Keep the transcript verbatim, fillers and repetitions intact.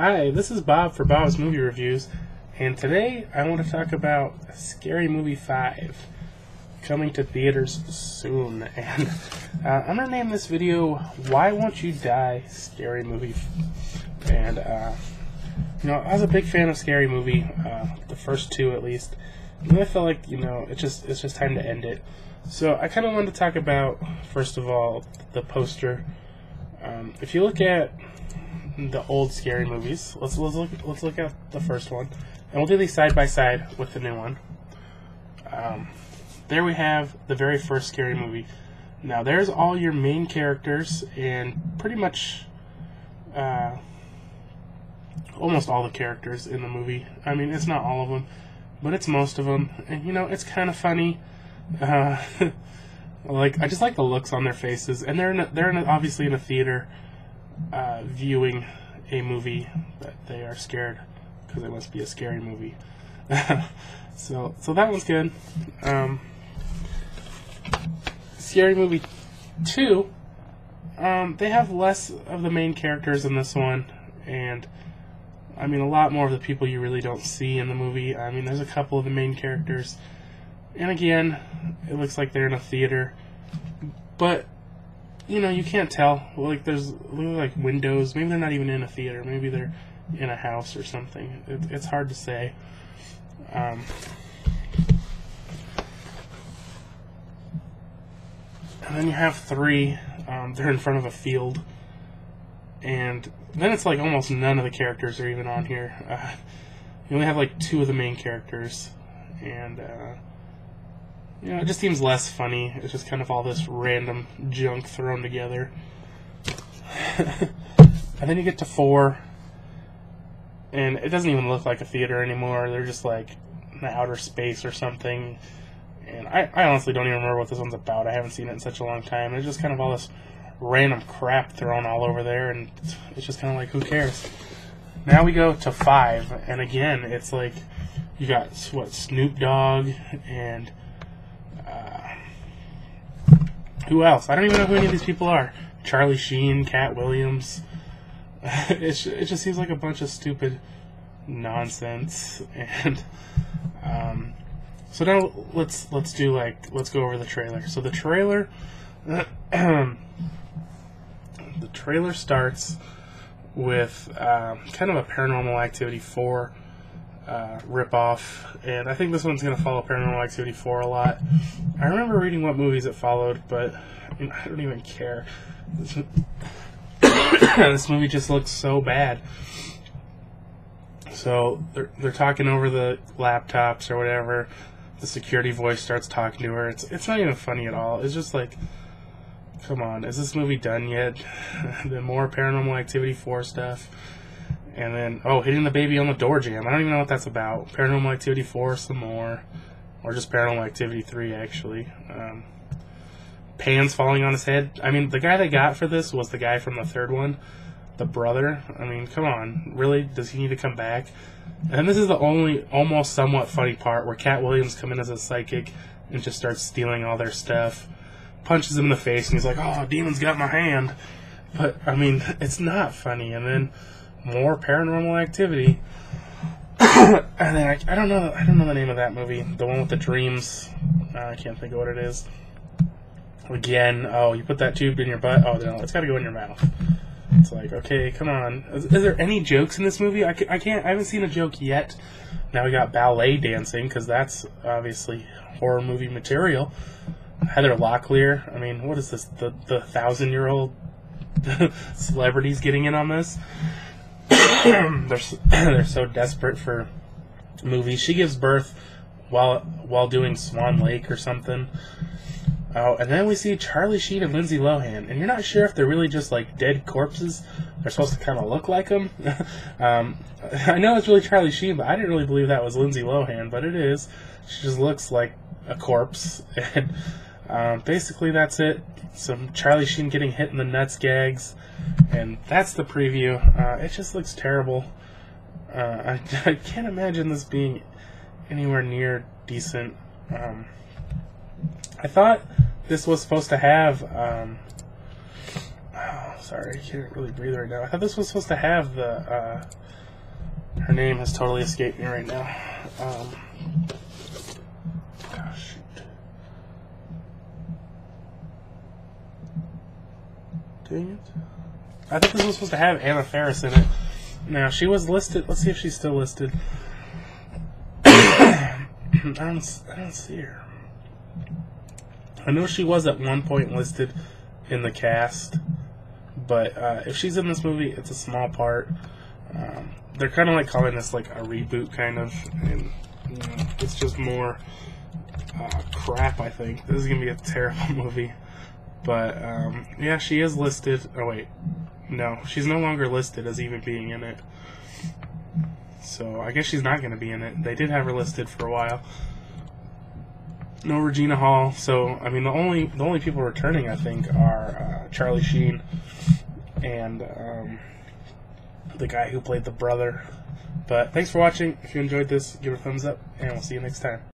Hi, this is Bob for Bob's Movie Reviews, and today I want to talk about Scary Movie five, coming to theaters soon. And uh, I'm going to name this video, Why Won't You Die, Scary Movie. And, uh, you know, I was a big fan of Scary Movie, uh, the first two at least, and then I felt like, you know, it just, it's just time to end it. So I kind of wanted to talk about, first of all, the poster. Um, if you look at the old Scary movies. Let's let's look let's look at the first one, and we'll do these side by side with the new one. Um, there we have the very first Scary Movie. Now there's all your main characters and pretty much uh, almost all the characters in the movie. I mean, it's not all of them, but it's most of them, and you know it's kind of funny. Uh, like I just like the looks on their faces, and they're in a, they're in a, obviously in a theater. Uh, viewing a movie that they are scared because it must be a scary movie. so so that one's good. Um, Scary Movie two, um, they have less of the main characters in this one, and I mean a lot more of the people you really don't see in the movie. I mean there's a couple of the main characters, and again it looks like they're in a theater, but you know, you can't tell. Like, there's like windows. Maybe they're not even in a theater. Maybe they're in a house or something. It, it's hard to say. Um, and then you have three. Um, they're in front of a field. And then it's like almost none of the characters are even on here. Uh, you only have like two of the main characters. And, uh... you know, it just seems less funny. It's just kind of all this random junk thrown together. And then you get to four, and it doesn't even look like a theater anymore. They're just like in outer space or something. And I, I honestly don't even remember what this one's about. I haven't seen it in such a long time. It's just kind of all this random crap thrown all over there, and it's just kind of like, who cares? Now we go to five, and again, it's like you got, what, Snoop Dogg and... who else? I don't even know who any of these people are. Charlie Sheen, Cat Williams. It, it just seems like a bunch of stupid nonsense. And um, so now let's let's do like let's go over the trailer. So the trailer, the trailer starts with um, kind of a Paranormal Activity four uh, ripoff, and I think this one's going to follow Paranormal Activity four a lot. I remember reading what movies it followed, but I, mean, I don't even care. This, this movie just looks so bad. So they're, they're talking over the laptops or whatever. The security voice starts talking to her. It's, it's not even funny at all. It's just like, come on, is this movie done yet? The more Paranormal Activity four stuff. And then, oh, hitting the baby on the door jam. I don't even know what that's about. Paranormal Activity four, some more. Or just Paranormal Activity three, actually. Um, pans falling on his head. I mean, the guy they got for this was the guy from the third one. The brother. I mean, come on. Really? Does he need to come back? And this is the only almost somewhat funny part where Cat Williams comes in as a psychic and just starts stealing all their stuff. Punches him in the face and he's like, oh, demon's got my hand. But, I mean, it's not funny. And then... more Paranormal Activity. And then I, I don't know I don't know the name of that movie, the one with the dreams. uh, I can't think of what it is again. Oh, you put that tube in your butt. Oh no, it's gotta go in your mouth. It's like, okay, come on. Is, is there any jokes in this movie? I, I can't I haven't seen a joke yet. Now we got ballet dancing, because that's obviously horror movie material. Heather Locklear. I mean, what is this, the, the thousand year old celebrities getting in on this? they're they're so desperate for movies. She gives birth while while doing Swan Lake or something. Oh, and then we see Charlie Sheen and Lindsay Lohan, and you're not sure if they're really just like dead corpses. They're supposed to kind of look like them. um, I know it's really Charlie Sheen, but I didn't really believe that was Lindsay Lohan, but it is. She just looks like a corpse. And um, basically that's it. Some Charlie Sheen getting hit in the nuts gags. And that's the preview. Uh, it just looks terrible. Uh, I, I can't imagine this being anywhere near decent. Um, I thought this was supposed to have... Um, oh, sorry, I can't really breathe right now. I thought this was supposed to have the uh, Her name has totally escaped me right now. Um, oh, shoot. Dang it. I think this was supposed to have Anna Ferris in it. Now, she was listed. Let's see if she's still listed. I don't, I don't see her. I know she was at one point listed in the cast, but uh, if she's in this movie, it's a small part. Um, they're kind of like calling this like a reboot, kind of, and you know, it's just more uh, crap, I think. This is going to be a terrible movie. But, um, yeah, she is listed. Oh, wait. No, she's no longer listed as even being in it. So, I guess she's not going to be in it. They did have her listed for a while. No Regina Hall. So, I mean, the only the only people returning, I think, are uh, Charlie Sheen and um, the guy who played the brother. But thanks for watching. If you enjoyed this, give it a thumbs up, and we'll see you next time.